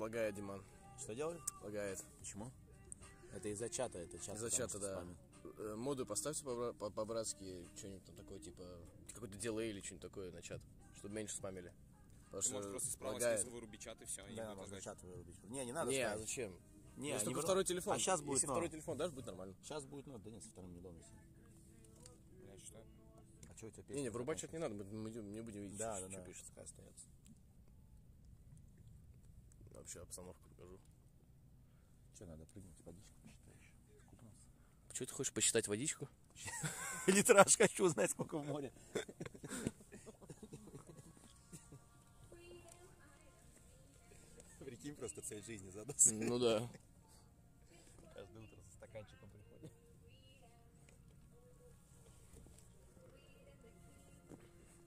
Лагает, Диман. Что делаю? Лагает. Почему? Это из-за чата, это чат. Из-за чата, да. Моду поставьте по-братски, что-нибудь там такое, типа, какое-то delay или что-нибудь такое на чат, чтобы меньше спамили. Потому ты можешь просто справа снизу вырубить чат и все. Да, можно чат вырубить. Не, не надо. Не, а зачем? Не, если только второй телефон. А сейчас будет. Если второй телефон дашь, будет нормально. Сейчас будет, но да нет, со вторым не дома. Блядь, что? А что у тебя пишется? Не, не, вырубать чат не надо, мы не будем видеть, да, что, да, что да. Пишется, как остается. Вообще обстановку покажу. Что надо, прыгнуть водичку посчитаешь? Купнуться. Почему ты хочешь посчитать водичку? Литраж хочу узнать, сколько в море. Прикинь, просто цель жизни задался. Ну да. Каждое утро со стаканчиком приходит.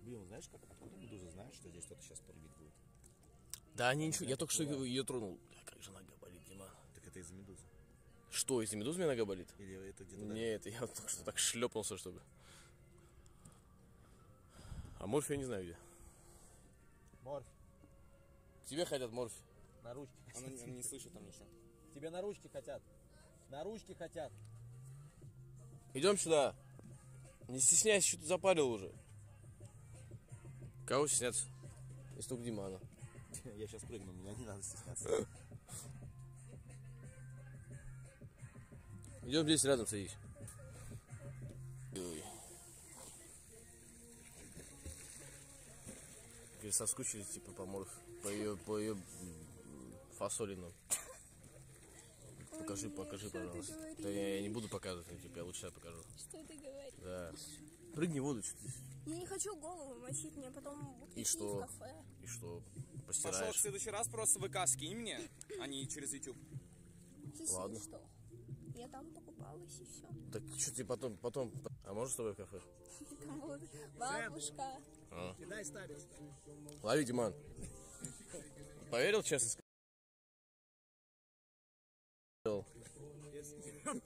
Блин, знаешь, как, откуда медуза знает, что здесь кто-то сейчас порвет будет? Да они ничего, я только что ее тронул. Как же нога болит, Дима. Так это из-за медузы. Что, из-за медузы меня нога болит? Или это где-то... Нет, я только что так шлепнулся, чтобы... А Морфи я не знаю где. Морфи. К тебе хотят, Морфи. На ручки. Он не слышит там ничего. Тебе на ручки хотят. На ручки хотят. Идем сюда. Не стесняйся, что ты запарил уже. Кого стесняться? Исток Димана. Я сейчас прыгну, меня не надо стесняться. Идем здесь рядом садись. Соскучились типа по Морфи, по ее фасолину. Покажи, покажи, что пожалуйста. Да я не буду показывать, но, типа, я лучше я покажу. Что ты говоришь? Да. Прыгни в воду. Я не хочу голову мочить, мне потом будут идти в кафе. И что? Постираешь? Пошел в следующий раз просто ВК скинь мне, а не через YouTube. Ладно. Что? Я там покупалась и все. Так что ты потом... А можешь с тобой в кафе? Бабушка. Кидай ставишь. Лови, Диман. Поверил, честно сказать?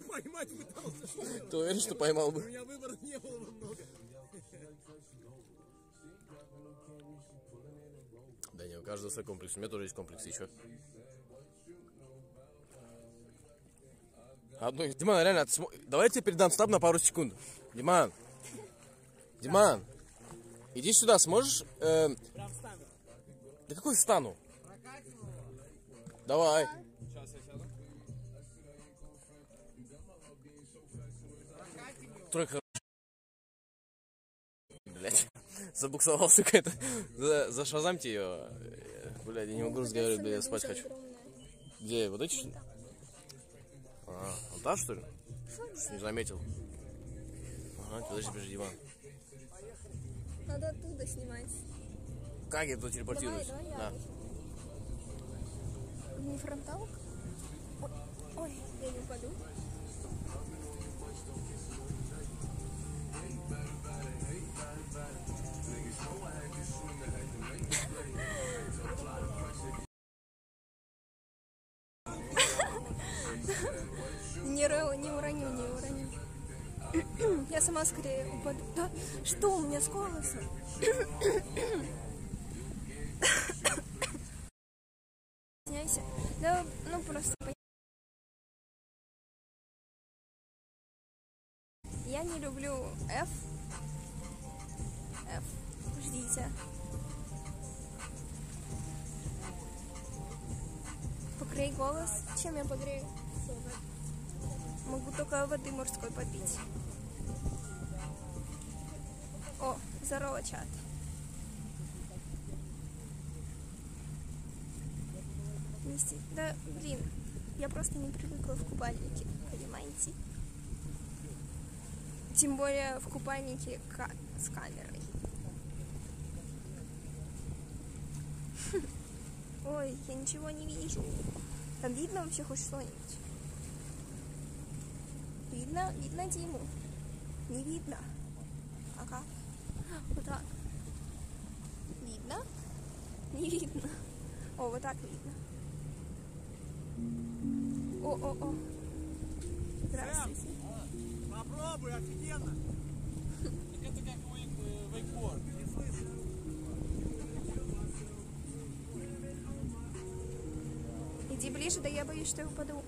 Поймать пытался, что ли? Ты уверен, что поймал бы? У меня выбора не было много. Да не, у каждого свой комплекс. У меня тоже есть комплекс еще. Одно... Диман, реально, давай я тебе передам стаб на пару секунд. Диман. Диман. Иди сюда, сможешь? Прям встану. Да какой встану? Давай. Сейчас я сяду. Тройка. Блять, забуксовал, сука, это. За шазамте ее. Блять, я не могу разговаривать, блядь, я спать хочу. Где, вот эти? А, вот та, что ли? Что не заметил. Ага, подожди, Диман. Надо оттуда снимать. Как я тут телепортируюсь? Давай, давай, да. Не фронталка? Ой, я не упаду. Не уроню. Я сама скорее упаду. Да? Что у меня с голосом? Да, ну просто... Я не люблю F. F. Ждите. Погрей голос. Чем я погрею? Могу только воды морской попить. О, здорово, чат. Да, блин, я просто не привыкла в купальнике, понимаете? Тем более в купальнике с камерой. Ой, я ничего не вижу. Там видно вообще хоть что-нибудь? Видно? Видно Диму? Не видно? Ага. Вот так. Видно? Не видно. О, вот так видно. О-о-о. Здравствуйте. Сэм, попробуй, офигенно. Это как вейкборд. Не слышно. Иди ближе, да я боюсь, что я упаду.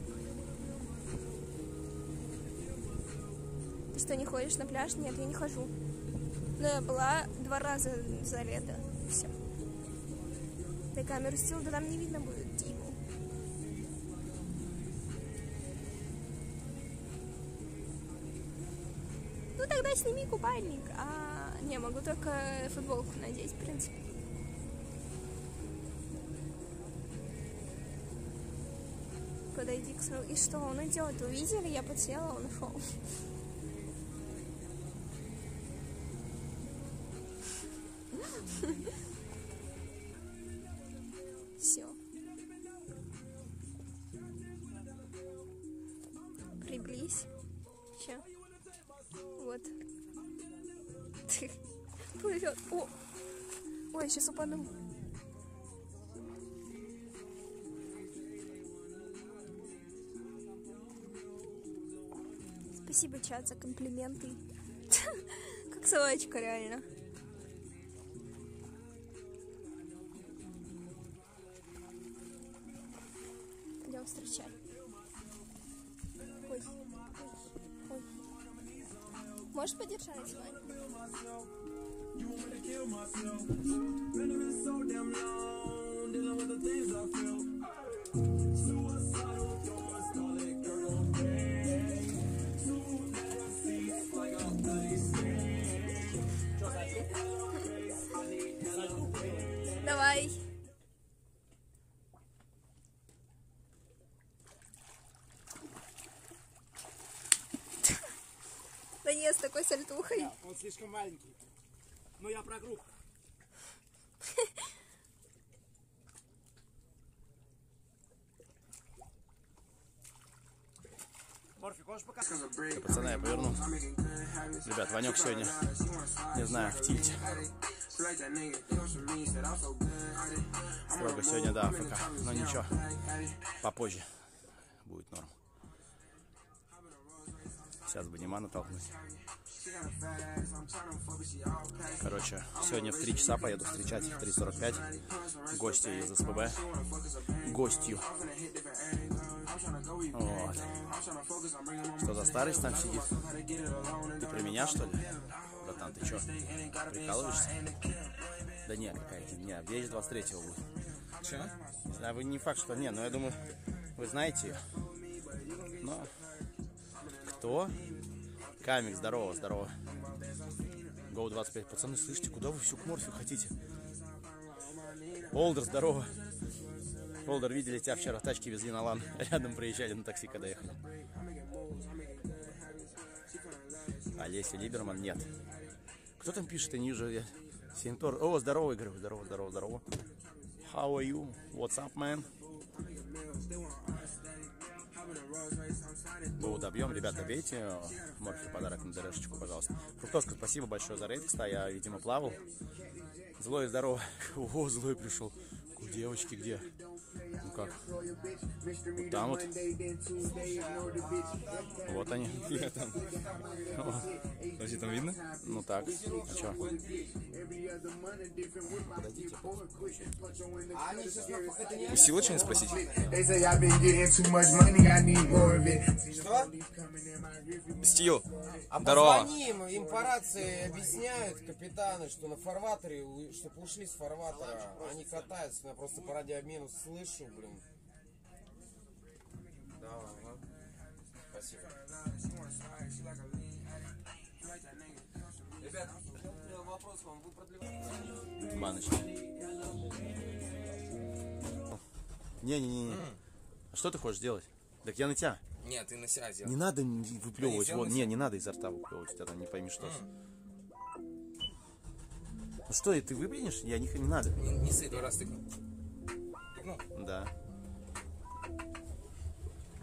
Ты что, не ходишь на пляж? Нет, я не хожу. Но я была 2 раза за лето. Все. Ты камеру сел, да там не видно будет Диму. Ну тогда сними купальник. А не, могу только футболку надеть, в принципе. Подойди к своему... И что, он идет? Увидели? Я потела, он ушел. Все. Приблизь. Сейчас. Вот. Плывет. О! Ой, сейчас упаду. Спасибо, чат, за комплименты. Как собачка, реально. Идем встречать. Ой, ой, ой. Можешь подержать, Вань? Давай. Да нет, с такой сальтухой. Да, он слишком маленький. Но я про группу. Морфи, хочешь показать? Все, пацаны, я повернул. Ребят, Ванек сегодня, не знаю, в тильте. Строго сегодня, да, пока. Но ничего, попозже будет норм. Сейчас бы Нима натолкнуть. Короче, сегодня в 3 часа поеду встречать их, в 3:45. Гостью из СПБ. Гостью. Вот. Что за старость там сидит? Ты про меня, что ли? Братан, ты чё, прикалываешься? Да нет, какая-то, нет, вещь 23-го будет. Чё? Да вы не факт, что... Не, ну я думаю, вы знаете её. Но... Кто? Камик, здорово, здорово. Гоу 25. Пацаны, слышите, куда вы всю к Морфию хотите? Полдер, здорово. Полдер, видели тебя вчера, тачки везли на лан. Рядом проезжали на такси, когда ехали. Олеся Либерман, нет. Кто там пишет, и ниже? Синтор. О, здорово, Игорь, здорово, здорово, здорово. How are you? What's up, man? Гоу добьем, ребята, бейте. Морфи, подарок на ДРшечку, пожалуйста. Фруктошка, спасибо большое за рейд. Кстати, я, видимо, плавал. Злой, здорово. О, злой пришел. Девочки где? Ну как? Вот там вот. Вот они. Я там. Подожди, там видно? Ну так. А чё? Подойдите. Весело что-нибудь спросить? Что? Стил. Здорово. Им по рации объясняют капитаны, что на фарватере, чтобы ушли с фарватера, они катаются. Я просто по радиообмену слышу, блин. Да, ладно. Спасибо. Ребят, вопрос вам. Вы продлеваете? Маночка. Не-не-не. Что ты хочешь делать? Так я на тебя. Нет, ты на себя делай. Не надо выплевывать. Вот, не надо изо рта выплевывать. Тогда не пойми, что. Ну что, и ты выплюнешь? Я не надо. Не сыпь, 2 раза тыкнул. Тыкнул? Да.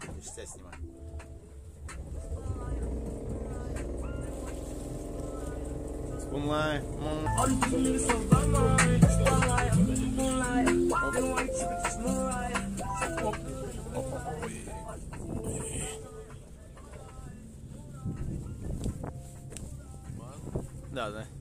Я сейчас тебя снимаю. Спумлай. Да, да.